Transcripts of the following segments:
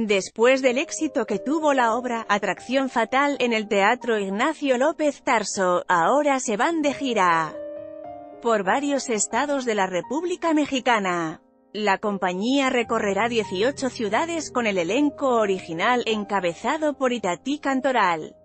Después del éxito que tuvo la obra Atracción Fatal en el Teatro Ignacio López Tarso, ahora se van de gira por varios estados de la República Mexicana. La compañía recorrerá 18 ciudades con el elenco original encabezado por Itatí Cantoral,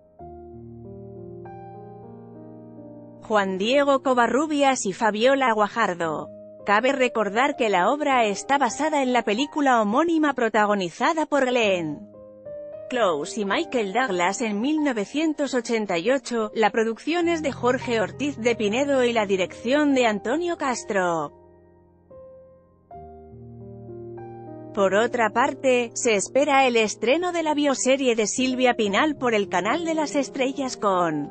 Juan Diego Covarrubias y Fabiola Guajardo. Cabe recordar que la obra está basada en la película homónima protagonizada por Glenn Close y Michael Douglas en 1988, la producción es de Jorge Ortiz de Pinedo y la dirección de Antonio Castro. Por otra parte, se espera el estreno de la bioserie de Silvia Pinal por el Canal de las Estrellas con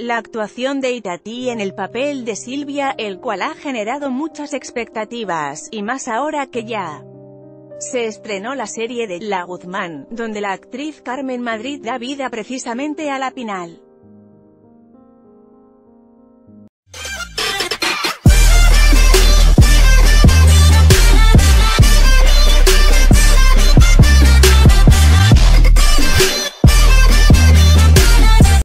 la actuación de Itatí en el papel de Silvia, el cual ha generado muchas expectativas, y más ahora que ya se estrenó la serie de La Guzmán, donde la actriz Carmen Madrid da vida precisamente a la Pinal.